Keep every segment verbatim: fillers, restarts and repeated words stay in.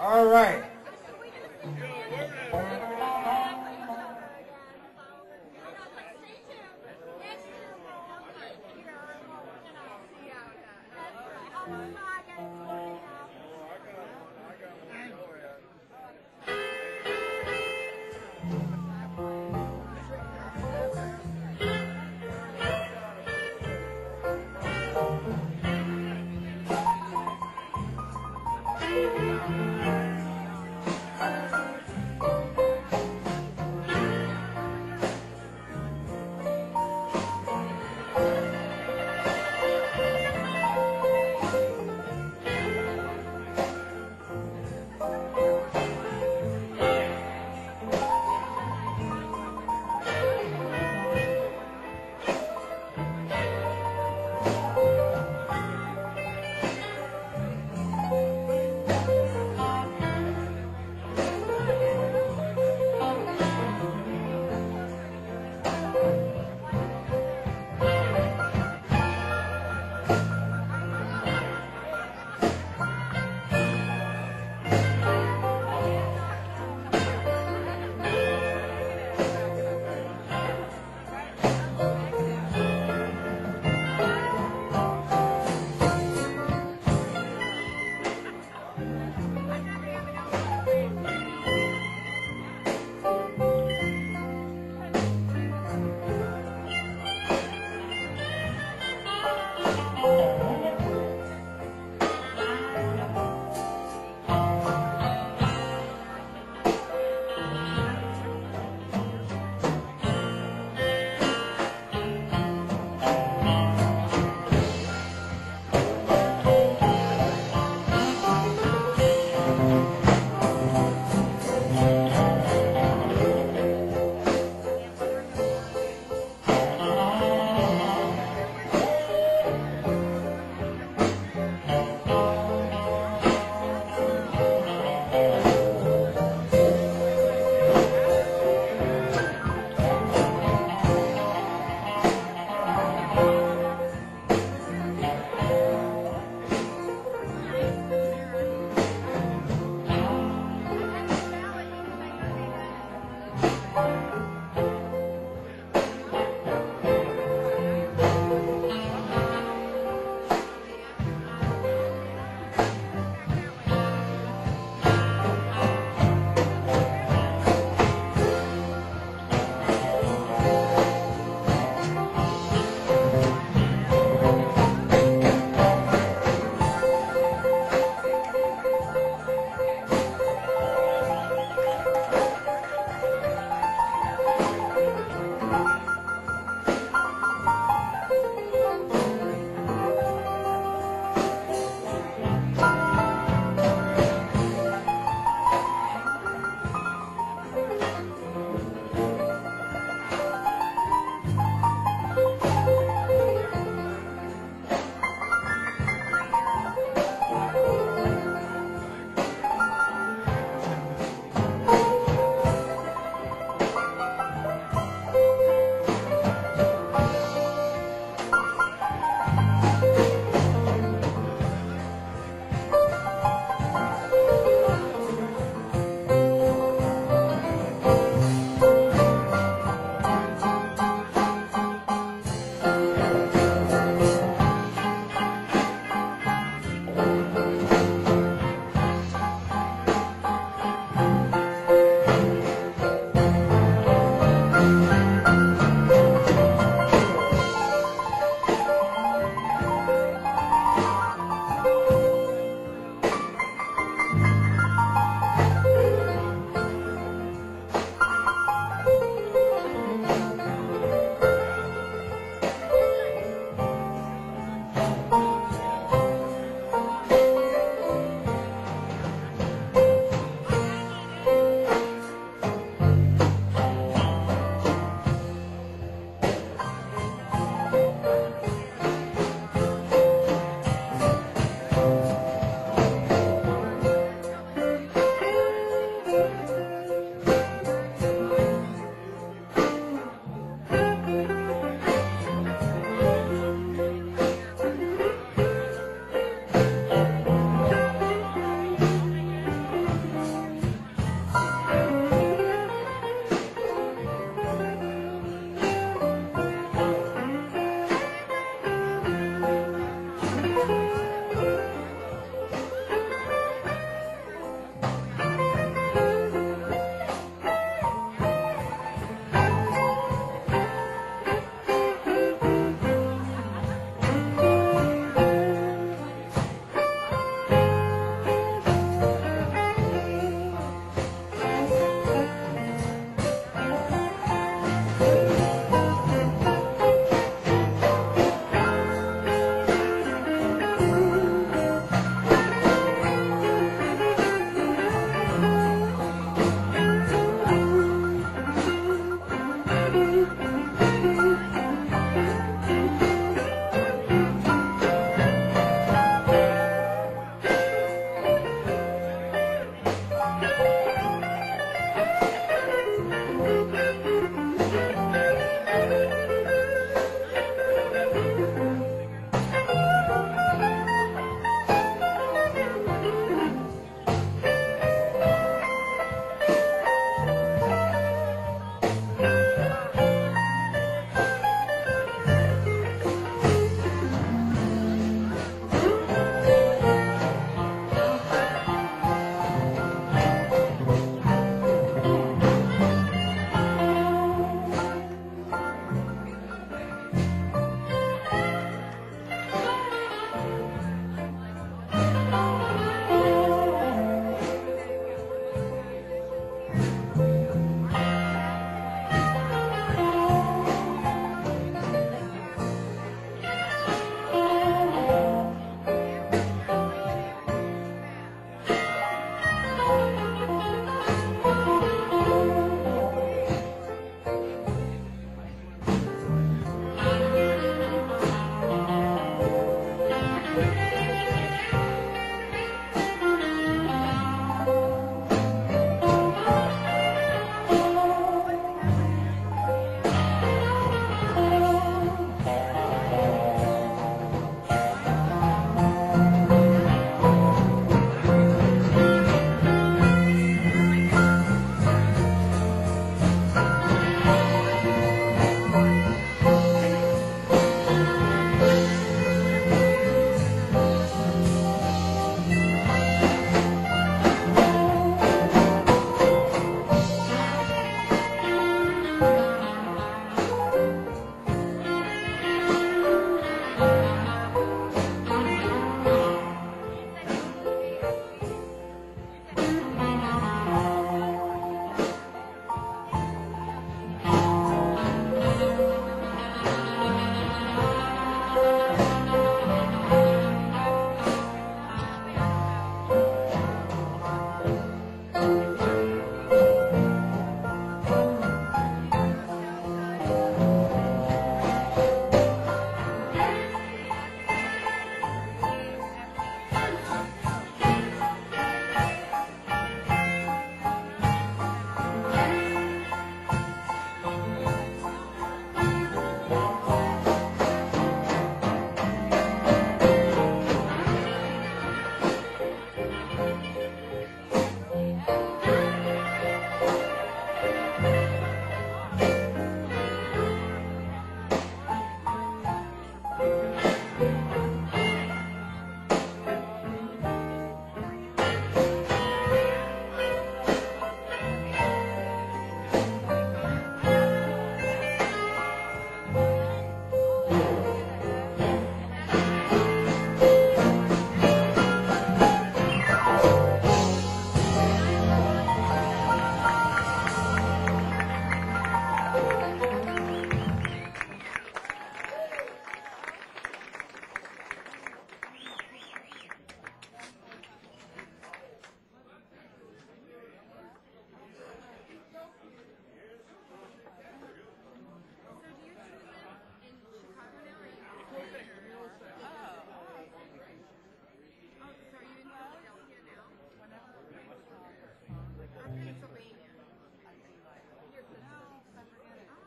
All right.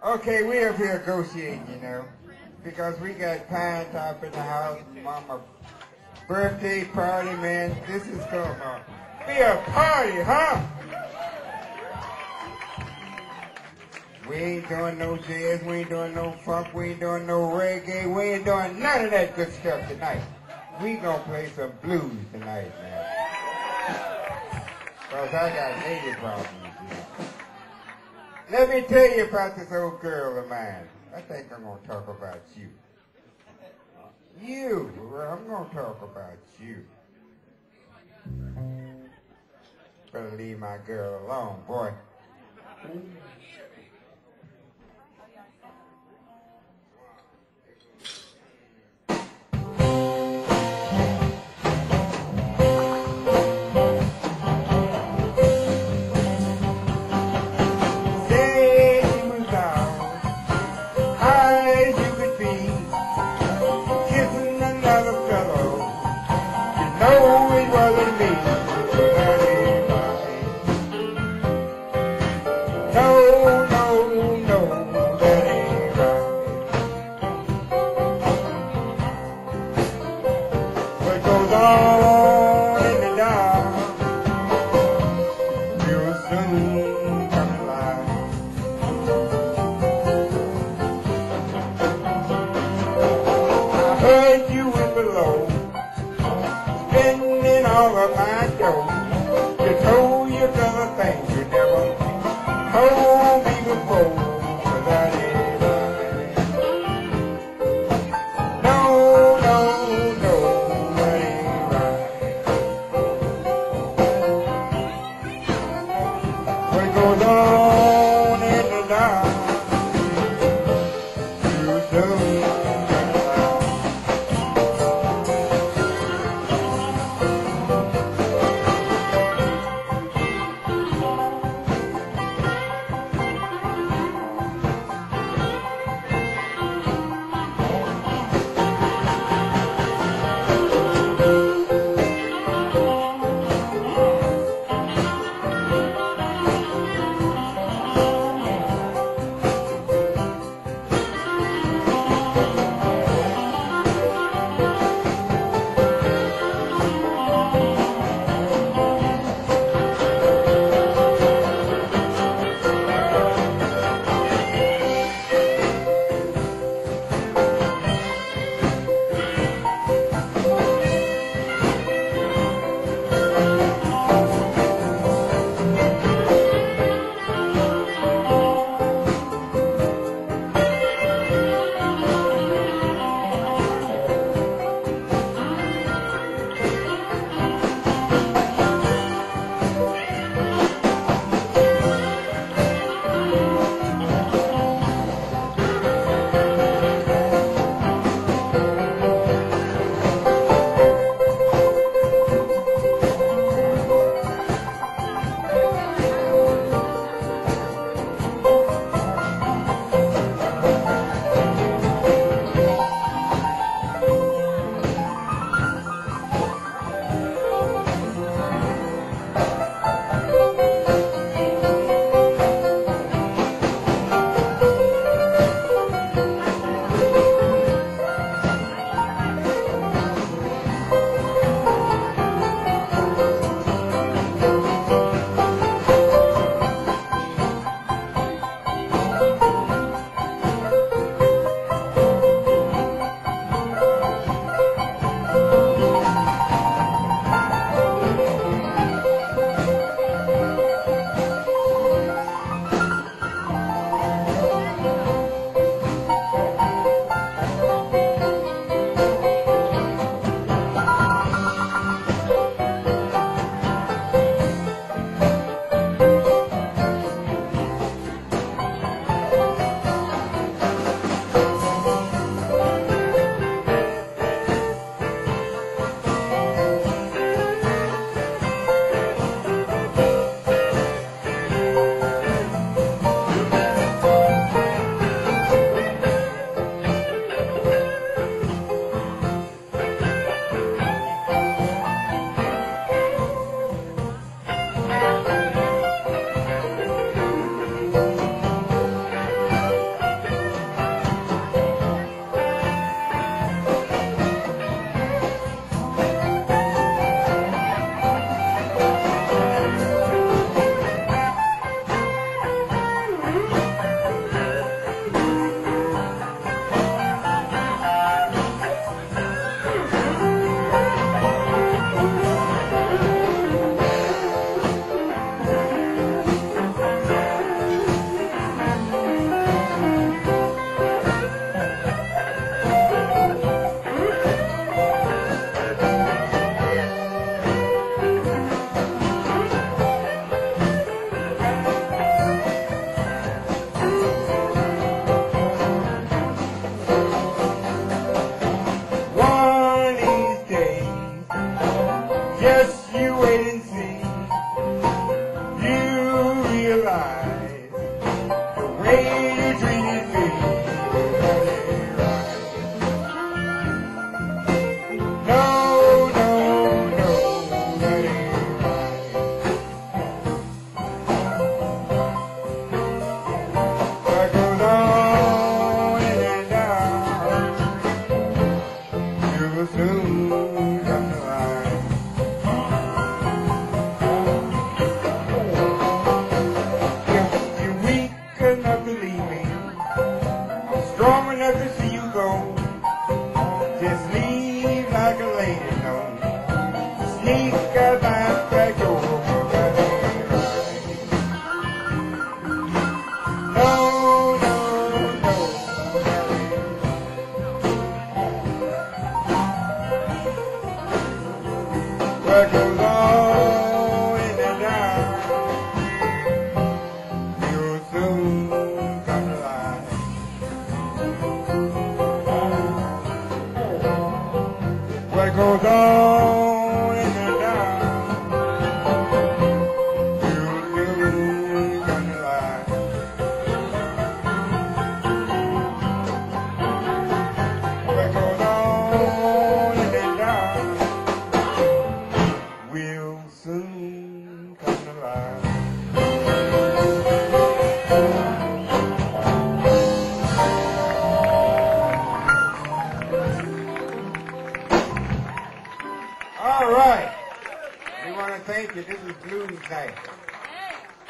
Okay, we up here negotiating, you know, because we got Pinetop in the house, Mama birthday party, man. This is gonna be a party, huh? We ain't doing no jazz, we ain't doing no funk, we ain't doing no reggae, we ain't doing none of that good stuff tonight. We gonna play some blues tonight, man. Cause I got lady problems. Let me tell you about this old girl of mine. I think I'm gonna talk about you. You, I'm gonna talk about you. Better leave my girl alone, boy.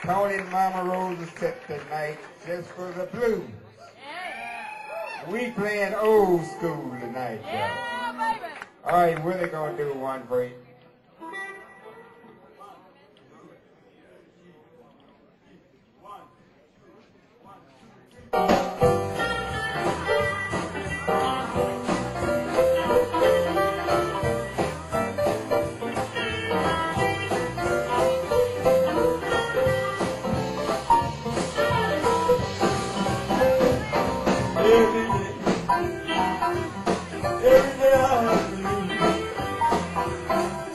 Tony and Mama Rosas set the night just for the blues. Yeah. We playing old school tonight, y'all. Yeah, baby. All right, we're really gonna do one break. Every day I have to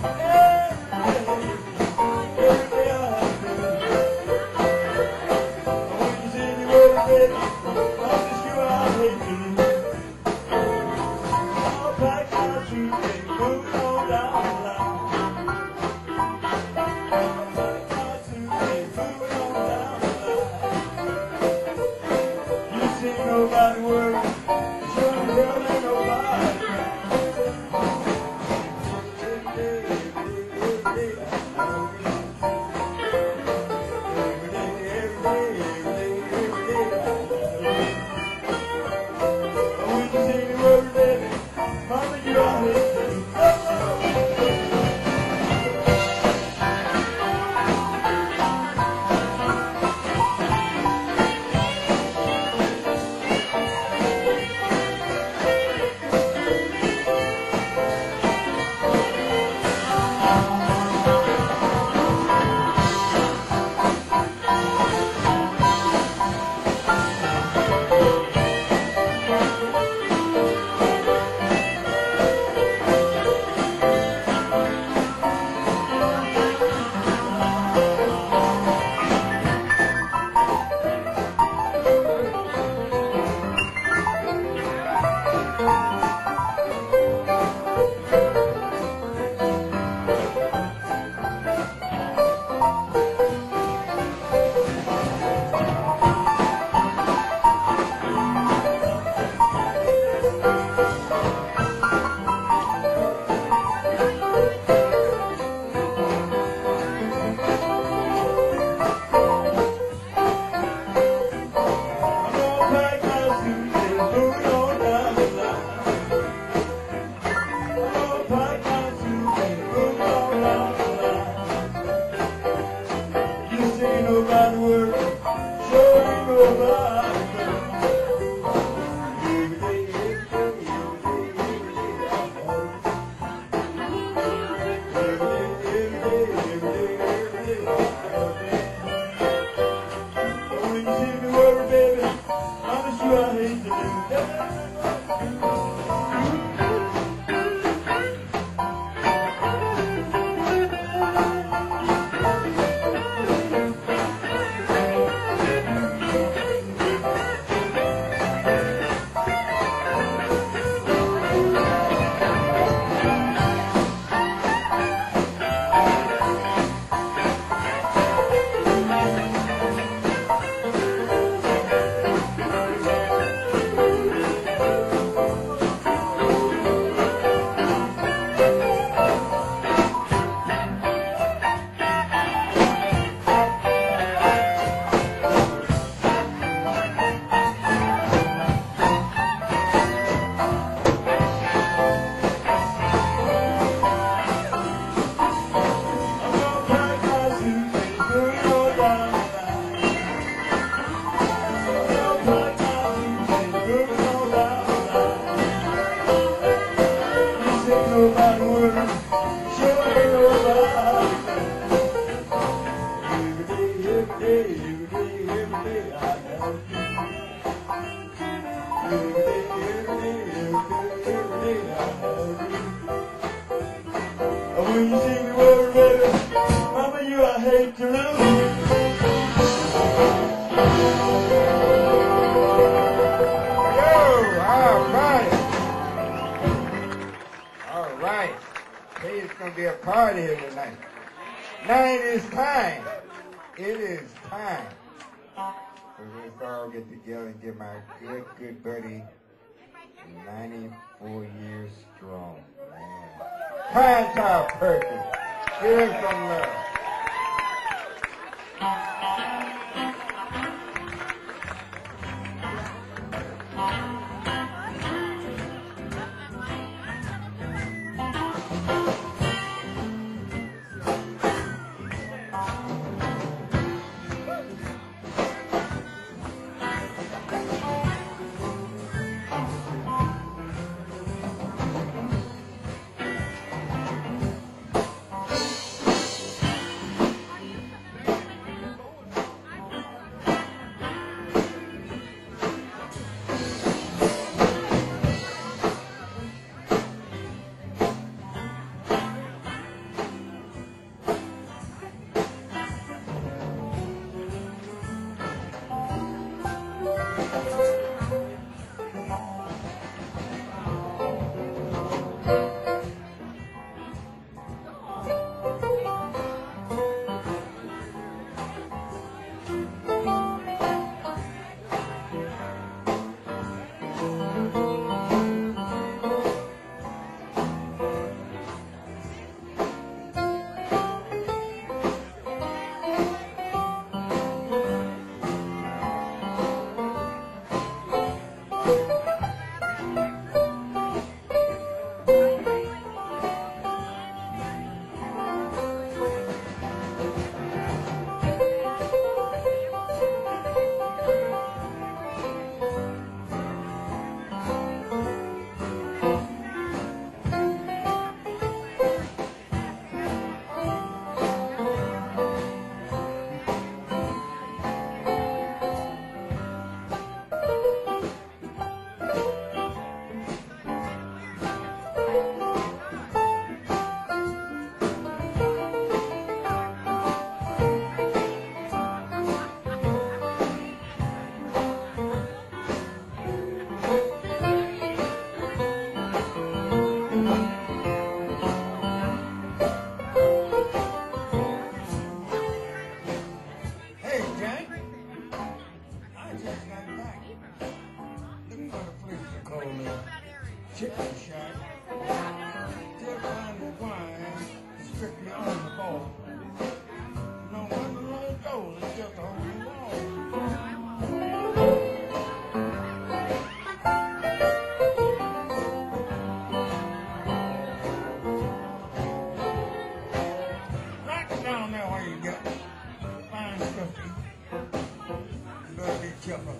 Pinetop Perkins. Give him some love.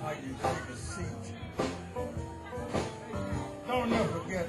How you take a seat. Don't ever forget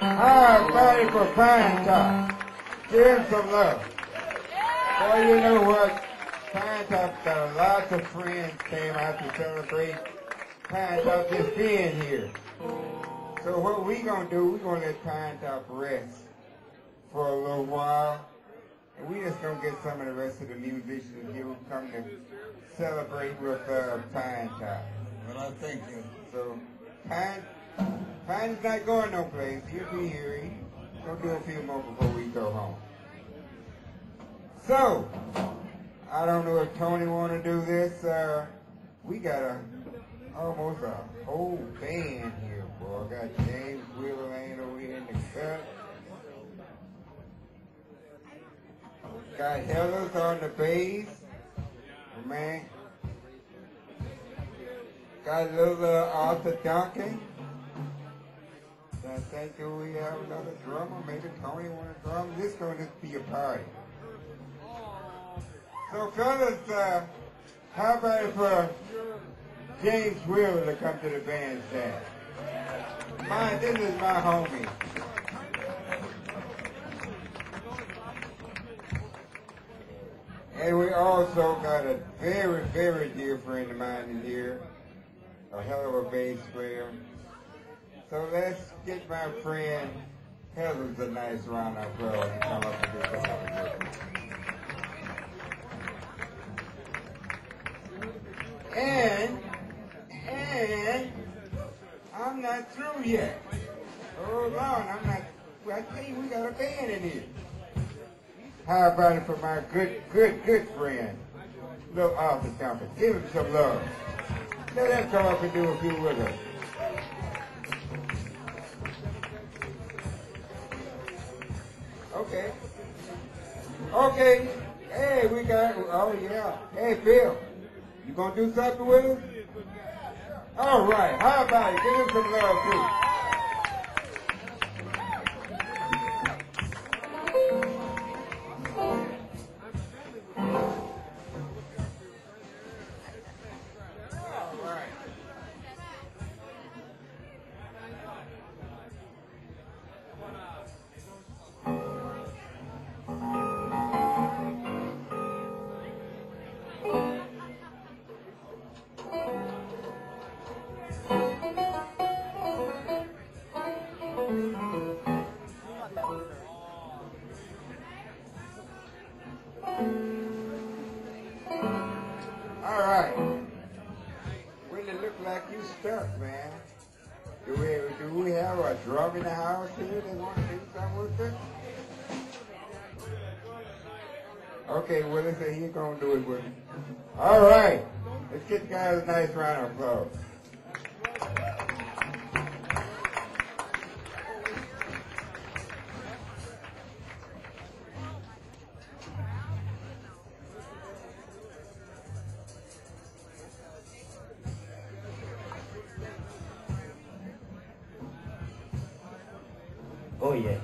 Hard body for Pinetop. Give him some love. Boy, you know what? Pinetop's got lots of friends came out to celebrate Pinetop just being here. So what we gonna do, we gonna let Pinetop rest for a little while. And we just gonna get some of the rest of the musicians and you come to celebrate with uh, Pinetop. Well, I thank you. So Pine, Pine's not going no place. He'll be here. He's gonna do a few more before we go home. So, I don't know if Tony wanna do this. Uh, we got a almost a whole band here. Well, I got James Wheeler ain't over here in the cut. Got Heather's on the bass. Oh, man. Got little uh, Arthur Duncan. I think do we have another drummer? Maybe Tony want a drum? This gonna just be a party. So fellas, uh, how about if uh, James Wheeler to come to the bandstand? My, this is my homie. And we also got a very, very dear friend of mine in here, a hell of a bass player. So let's get my friend Heather's a nice round of applause and come up and do something. And, and, I'm not through yet. Hold on, I'm not. I tell you, we got a band in here. How about it for my good, good, good friend, little Arthur Duncan? Give him some love. Let him come up and do a few with us. Okay. Okay. Hey, we got. Oh yeah. Hey, Phil, you gonna do something with us? All right, how about it? Give him some love, too. All right. Okay, Willie said he's going to do it with me. All right. Let's get the guys a nice round of applause. Oh, yeah.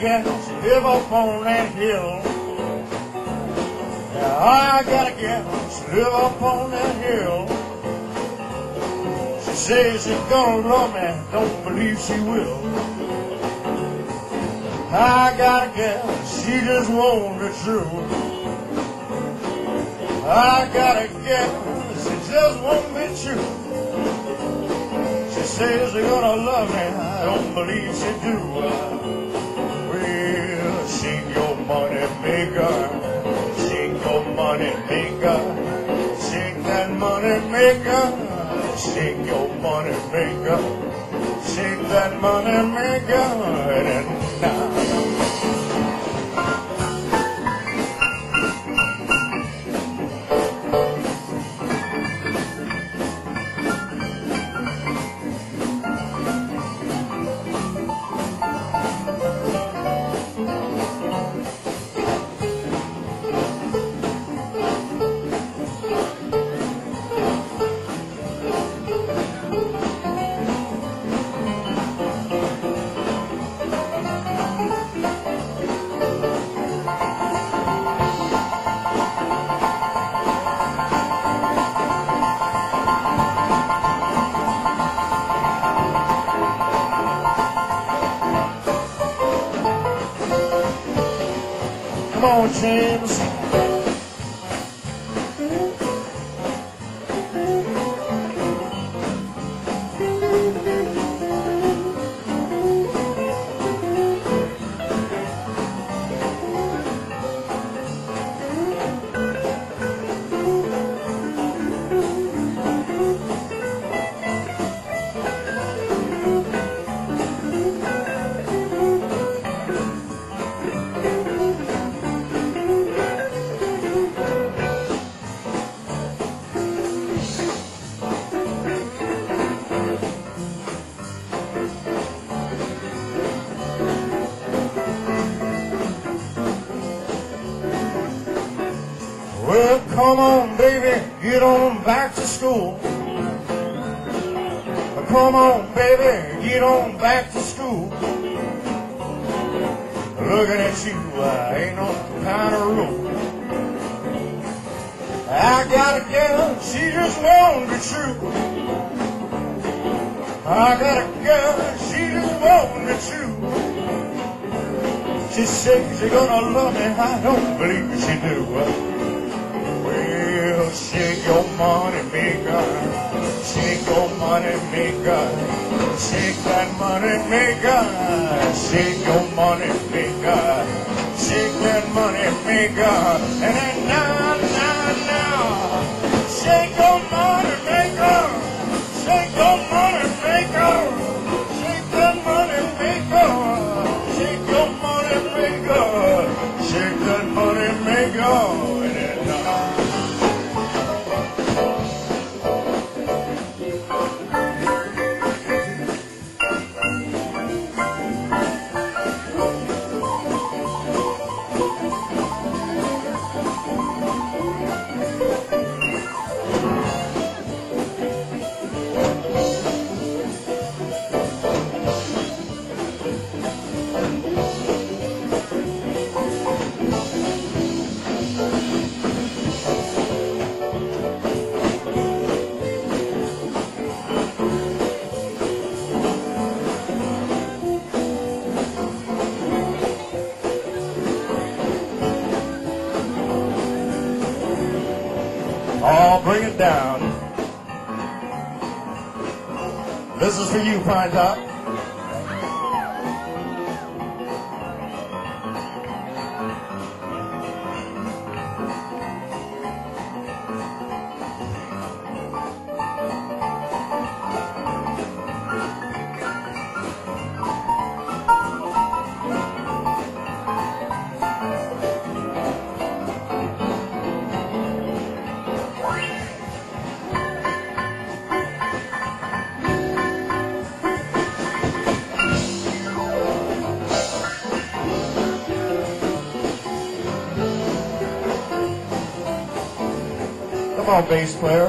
gets live up on that hill. Now I got a gets live up on that hill. She says she's gonna love me, don't believe she will. I got a gal, she just won't be true. I got a gal, she just won't be true. Says they're gonna love me, I don't believe she do. Well, sing your money maker, sing your money maker, sing that money maker, sing your money maker, sing that money maker, and now. James. Come on, baby, get on back to school. Looking at you, I ain't no kind of rule. I got a girl, she just won't be true. I got a girl, she just won't be true. She says she's gonna love me, I don't believe she do. Well, shake your money maker. Shake your money maker, shake that money maker, shake your money maker, shake that money maker, and then now, now, now, shake your money maker, shake your money maker, shake that money maker, shake your money maker, shake that money maker. Down. This is for you, Pinetop. Come on, bass player.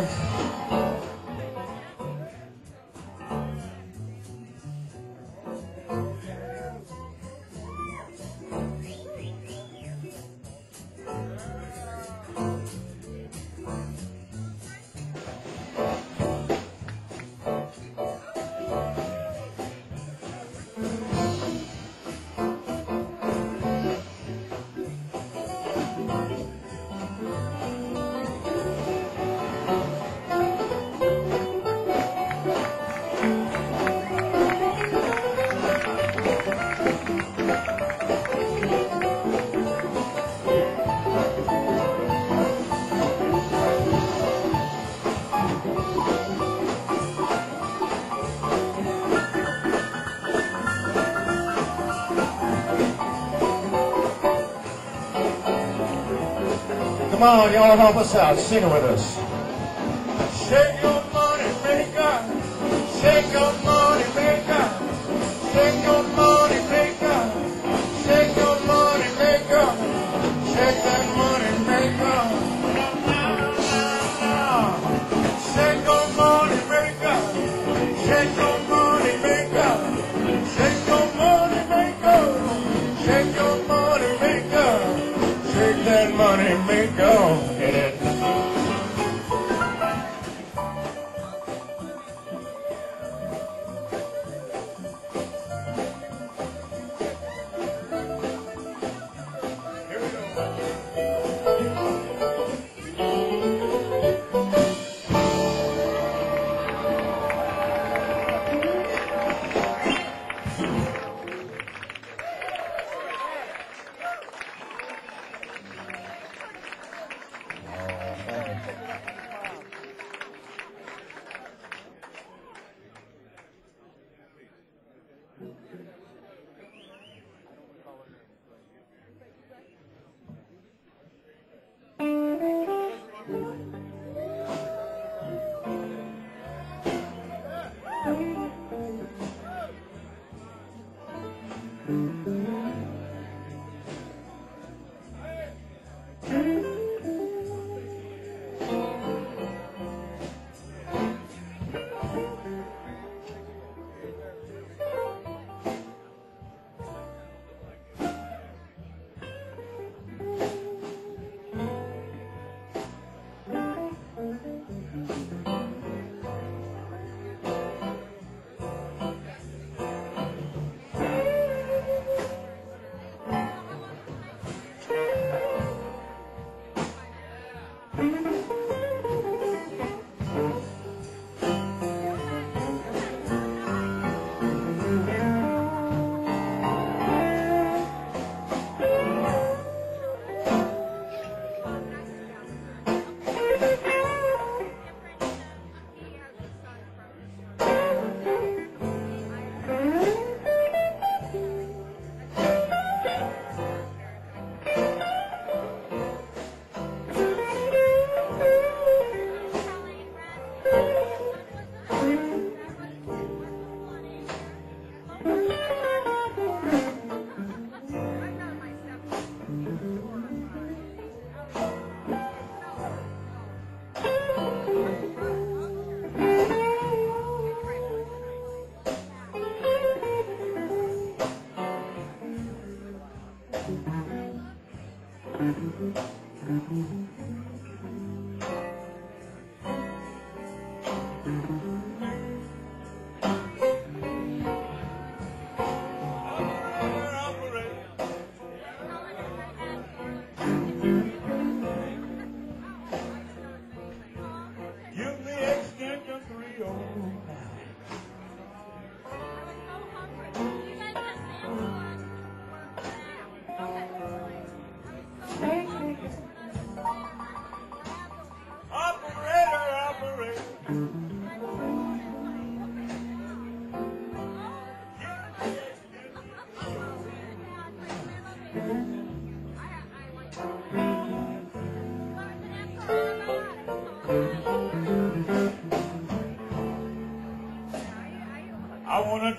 Come on, y'all help us out. Sing it with us. Shake your money maker. Shake your money maker. Shake your money maker. Shake your money maker. Shake that money maker. Shake your money maker. Shake your money maker. Shake your money maker. Shake your money maker. Shake that money maker. Get it.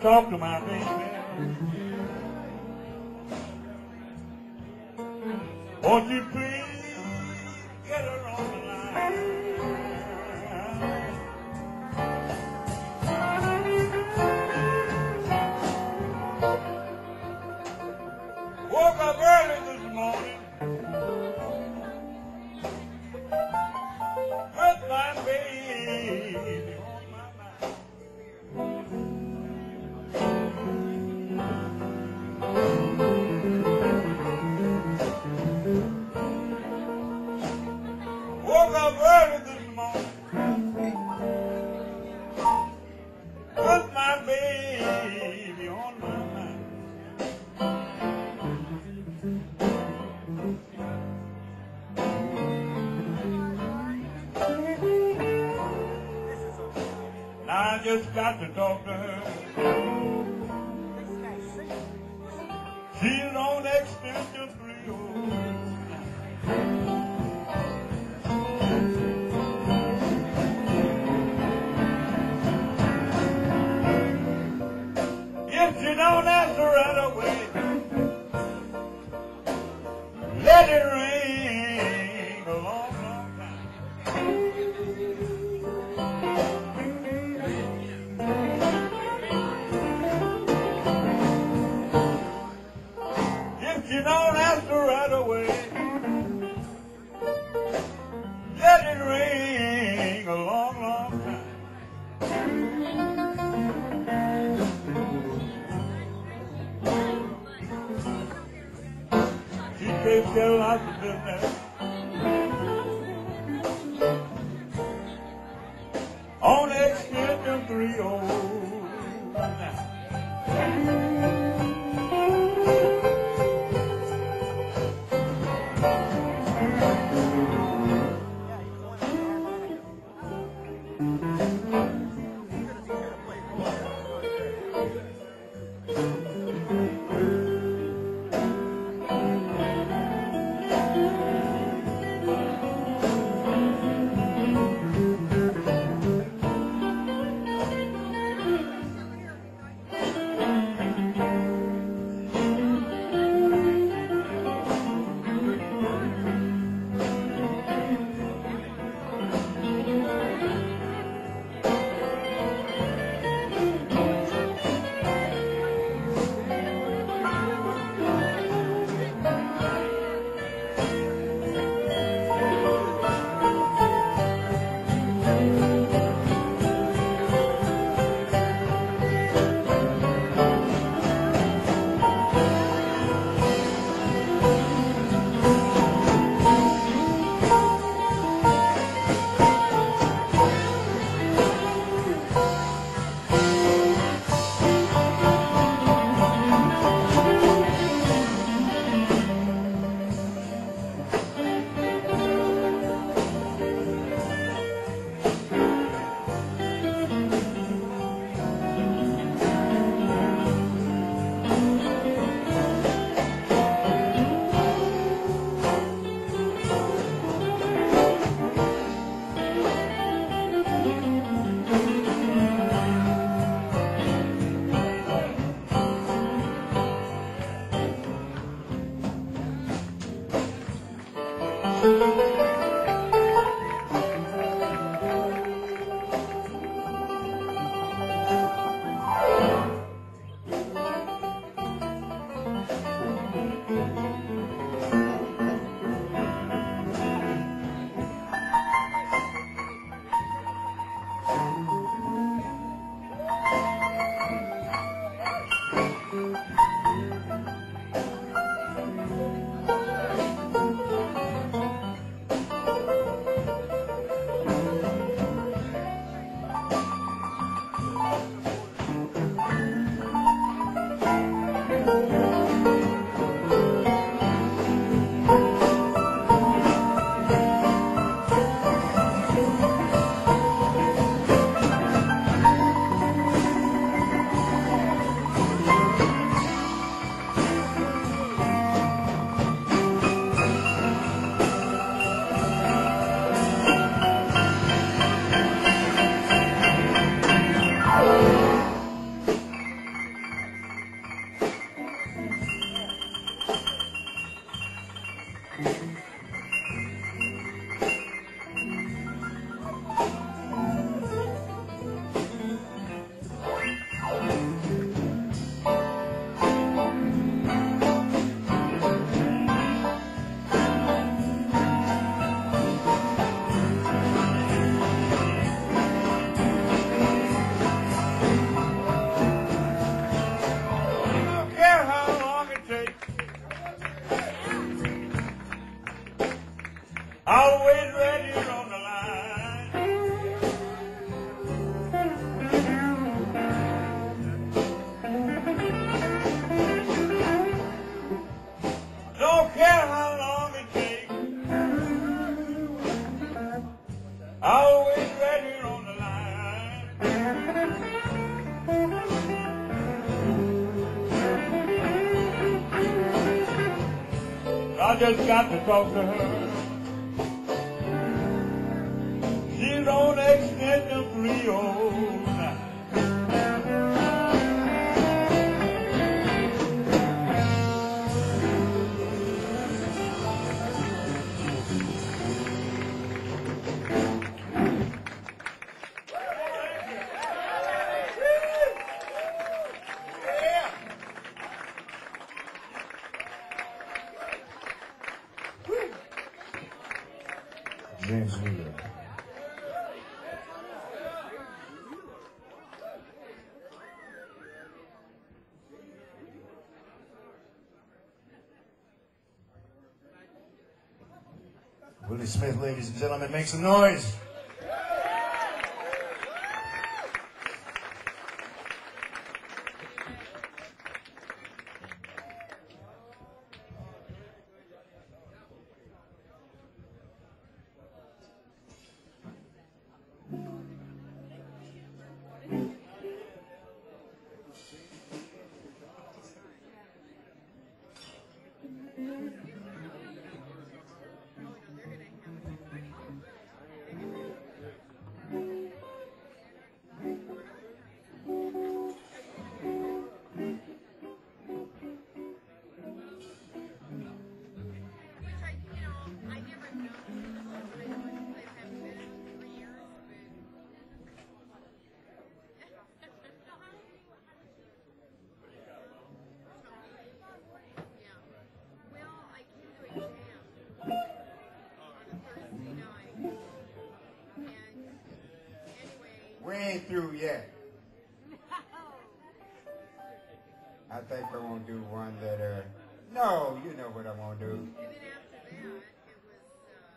Talk to my baby. Won't you please get her on the line? Woke up early this morning. Heard my baby. Just got to talk to her. She's on extension three oh nine. go out the business on extension three oh nine. I just got to talk to her. She's on extension James Wheeler. Willie Smith, ladies and gentlemen, make some noise. Through yet. I think I want to do one that, uh, no, you know what I want to do. And then after that, it was,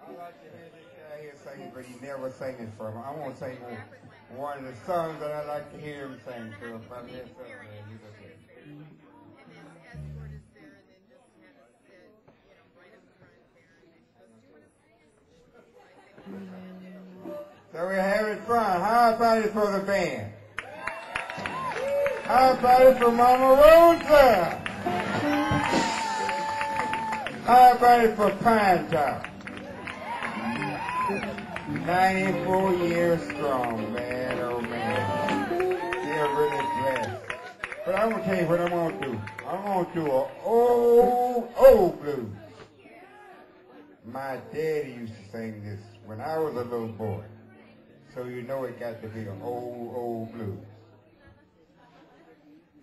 uh, I like to hear this guy here singing, but he never sang it for me. I want to sing one of the songs that I like to hear him sing to him. But this song, man, you look at it. So we have it fun. How about it for the band? How about it for Mama Rosa? How about it for Pinetop? ninety-four years strong, man, oh man. They're really blessed. But I'm gonna tell you what I'm gonna do. I'm gonna do an old, old blues. My daddy used to sing this when I was a little boy. So you know it got to be an old, old blues.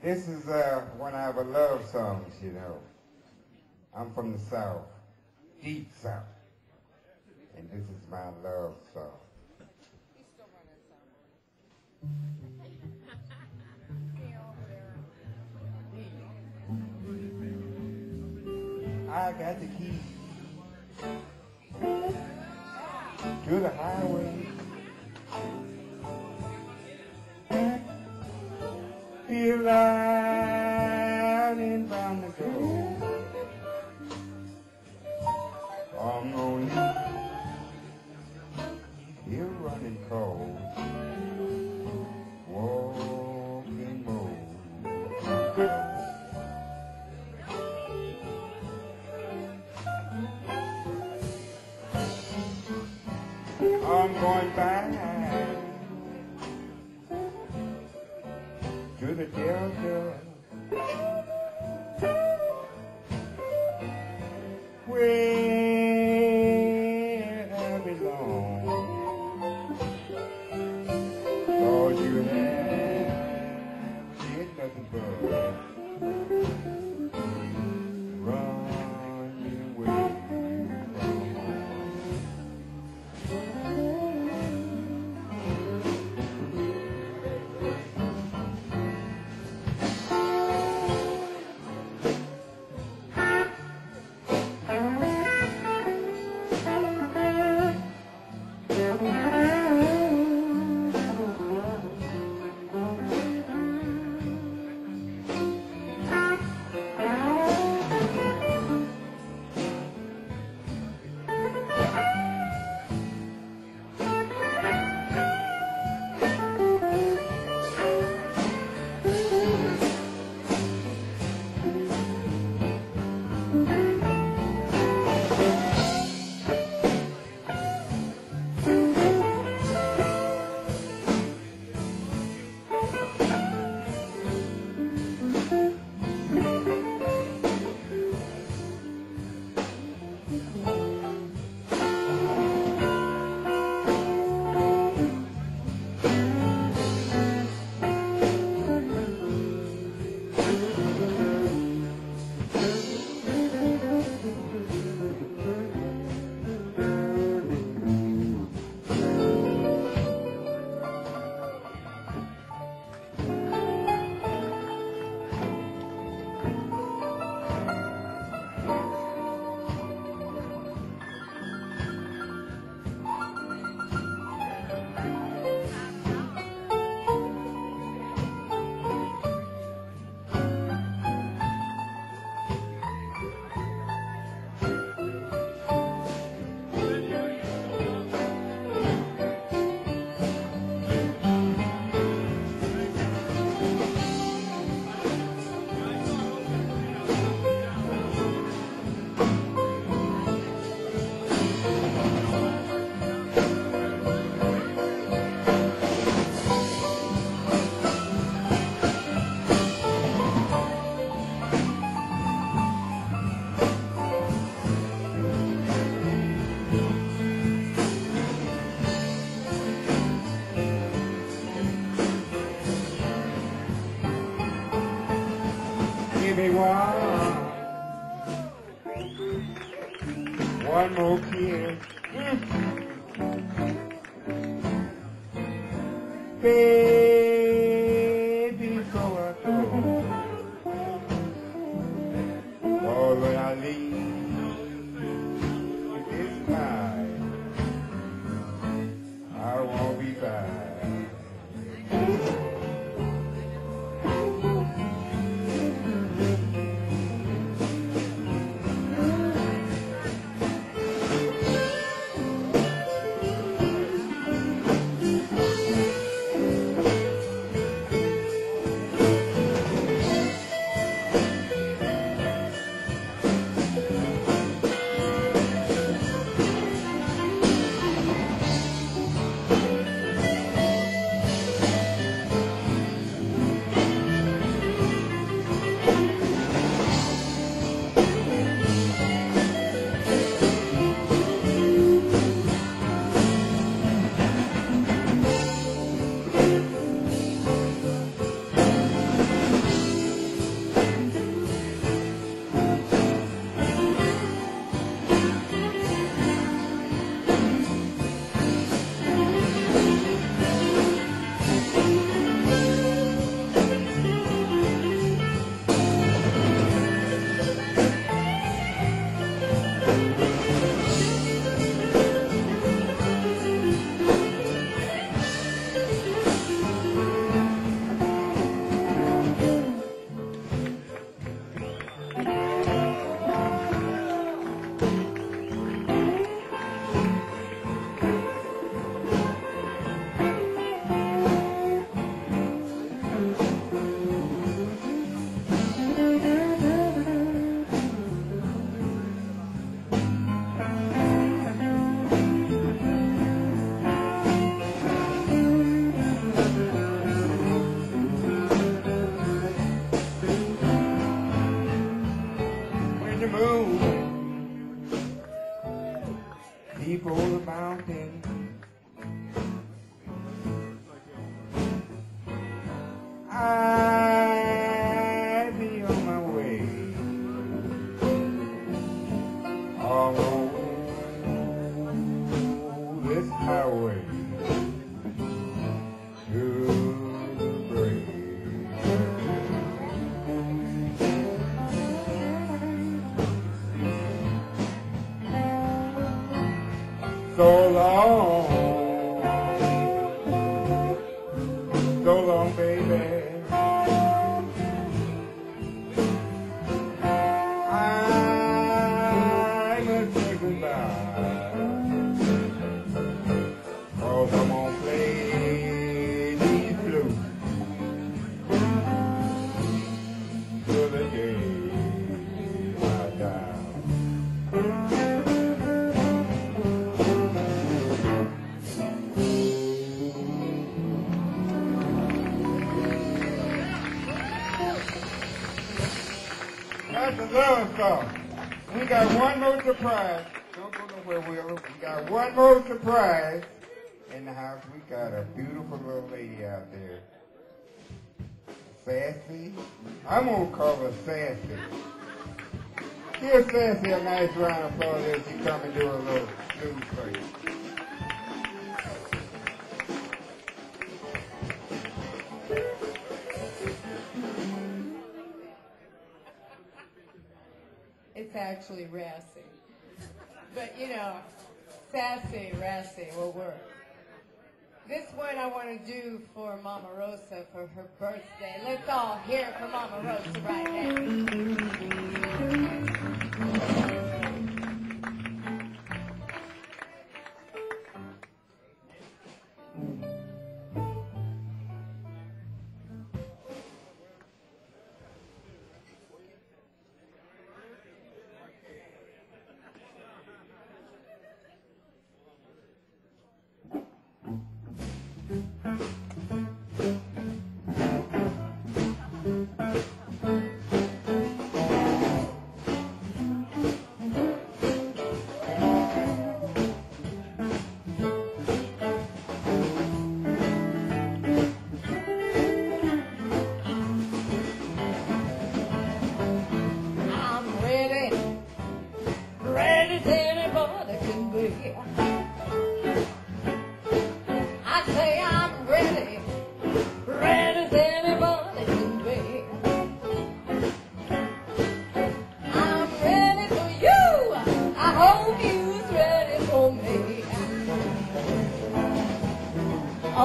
This is uh, one of our love songs, you know. I'm from the South, deep South. And this is my love song. He's still running somewhere. I got the keys to the highway. Feel out and bound to go. I'm lonely. You're running cold. Walking bold. I'm going back. To the Delta, where I belong. All you have is nothing but. Baby, go I go. Or when I leave this night, I won't be back. We got one more surprise. Don't go nowhere, Wheeler. We got one more surprise in the house. We got a beautiful little lady out there. Sassy. I'm going to call her Sassy. Give Sassy a nice round of applause as she come and do a little news for you. It's actually Rassy, but you know, Sassy, Rassy will work. This one I want to do for Mama Rosa for her birthday. Let's all hear it for Mama Rosa right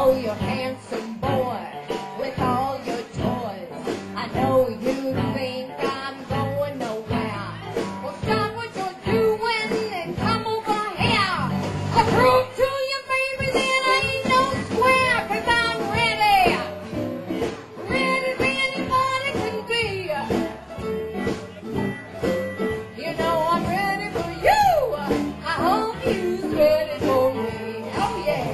Oh, you handsome boy, with all your toys. I know you think I'm going nowhere. Well, stop what you're doing and come over here. I'll prove to you, baby, that I ain't no square, 'cause I'm ready. Ready as anybody can be. You know I'm ready for you. I hope you's ready for me. Oh, yeah.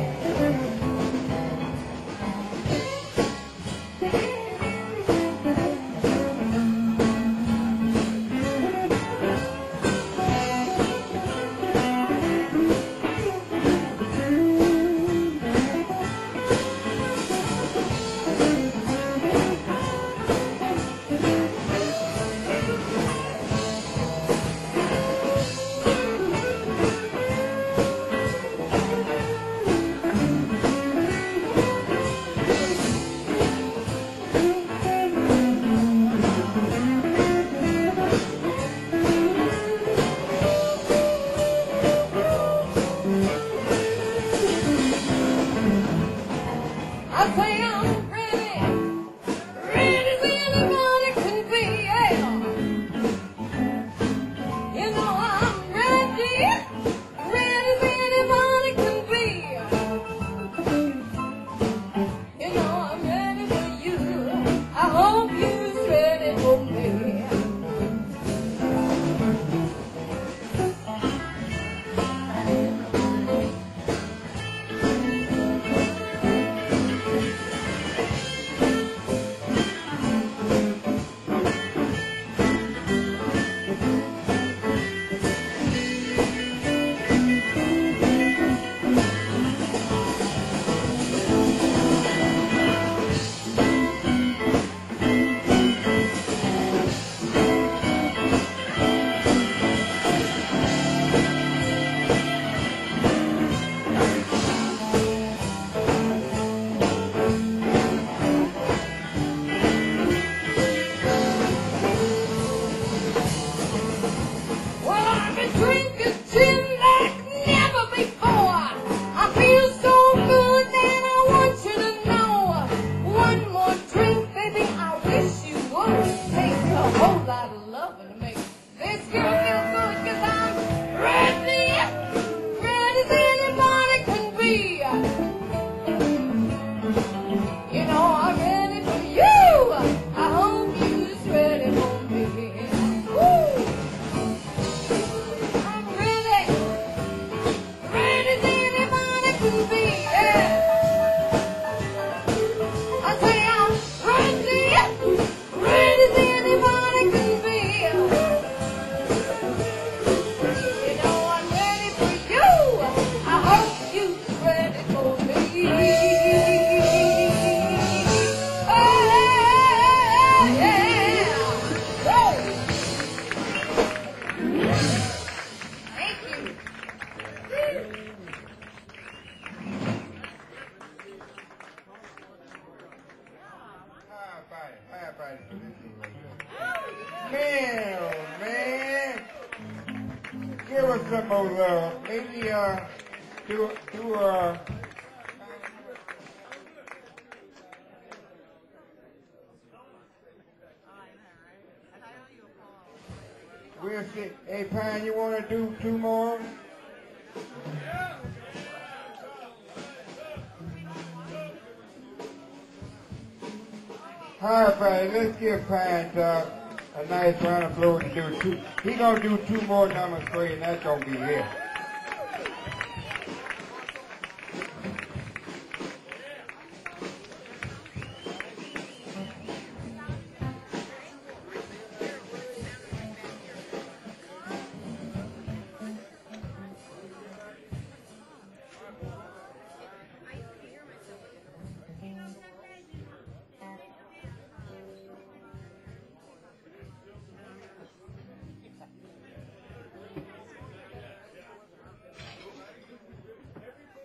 Let's give Pinetop a nice round of applause to do two. He's going to do two more numbers for you, and that's going to be here.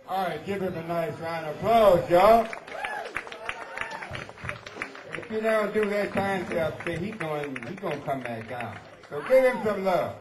All right, give him a nice round of applause, y'all. If you don't do that time to upstairs, he's going he gonna come back down. So give him some love.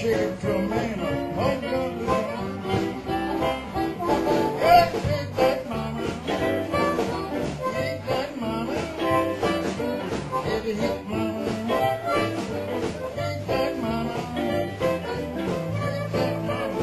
shaking drum and a polka drum. Yeah, shake that mama, shake that mama, heavy hit mama, shake that mama, shake that mama, shake that mama.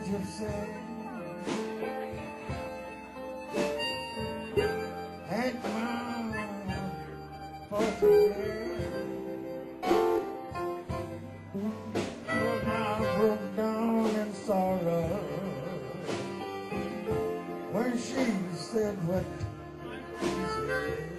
words you've said, and mine for today. Oh, I broke down in sorrow when she said what she said. Oh.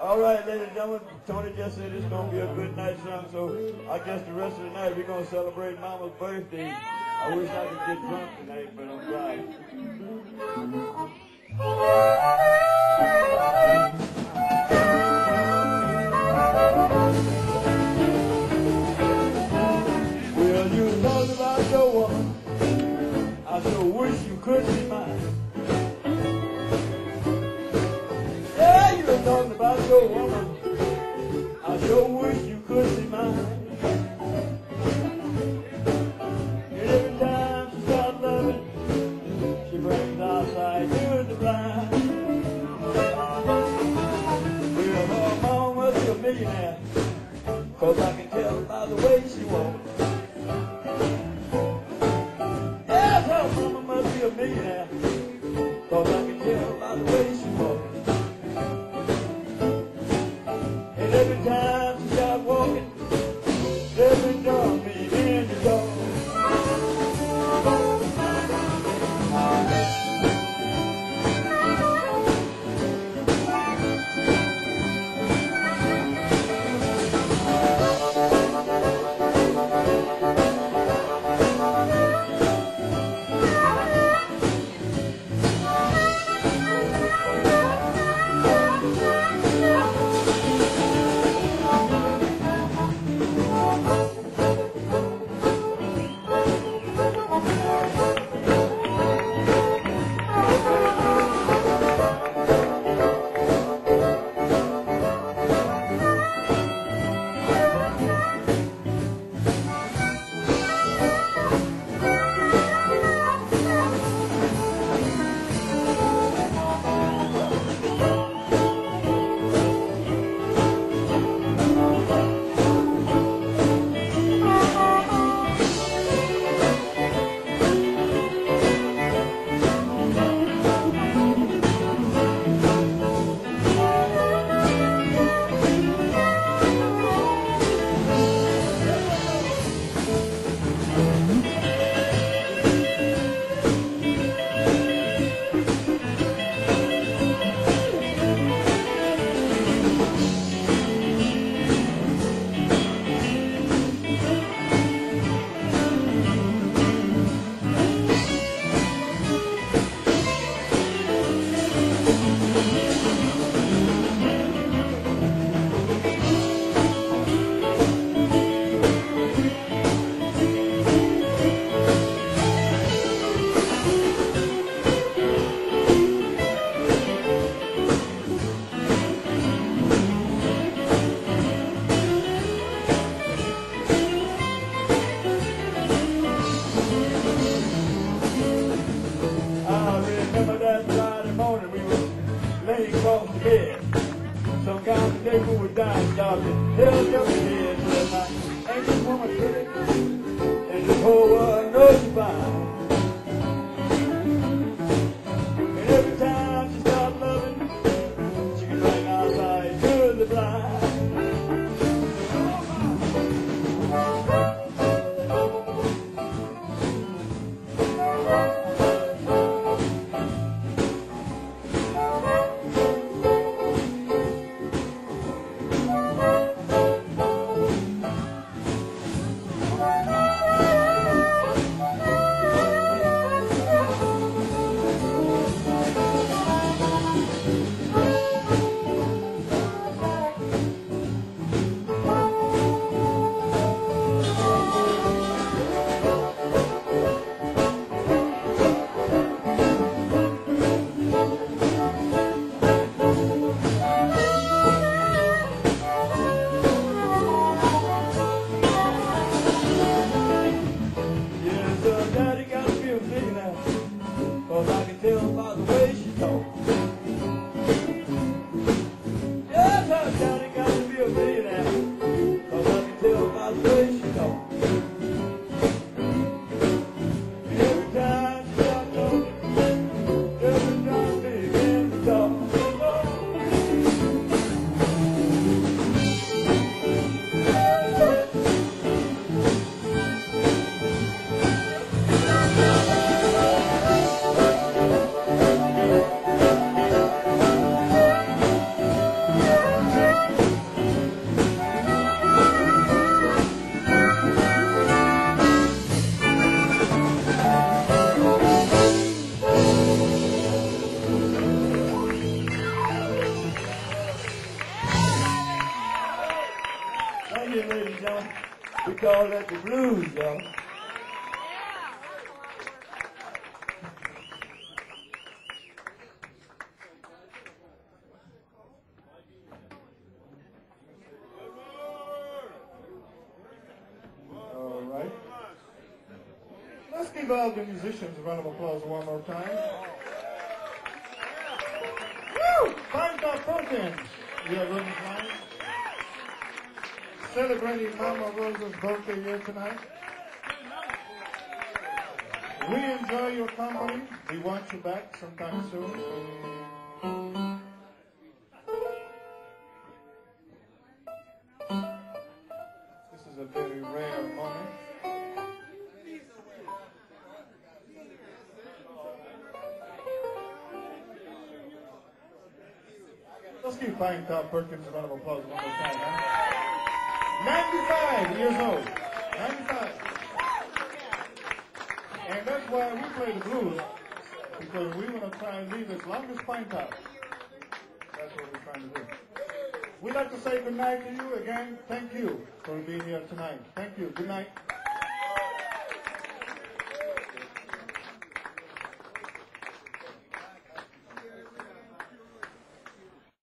All right, ladies and gentlemen, Tony just said it's going to be a good night, son, so I guess the rest of the night we're going to celebrate Mama's birthday. I wish I could get drunk tonight, but I'm trying. Well, you know about your woman. I so wish you could be mine. Talking about your woman, I sure wish you could see mine. And every time she starts loving, she brings outside you in the blind. Well, her mom must be a millionaire, cause I can tell by the way she walks. Yes, her mama must be a millionaire, cause I can tell by the way she walks. Every time she starts walking, every dog be in the door. job and held your head with my anxious woman pretty, and this whole world knows you fine. And every time she starts loving, she can bring our side to the blind. The blues, y'all. All right. Let's give all the musicians a round of applause one more time. Woo! Pinetop Perkins. Yeah, really nice. Celebrating Mama Rosa's birthday here tonight. We enjoy your company. We want you back sometime soon. This is a very rare moment. Let's give Pinetop Perkins a round of applause one more time, huh? ninety-five years old, ninety-five. And that's why we play the blues, because we want to try and leave as long as Pinetop. That's what we're trying to do. We'd like to say good night to you again. Thank you for being here tonight. Thank you. Good night.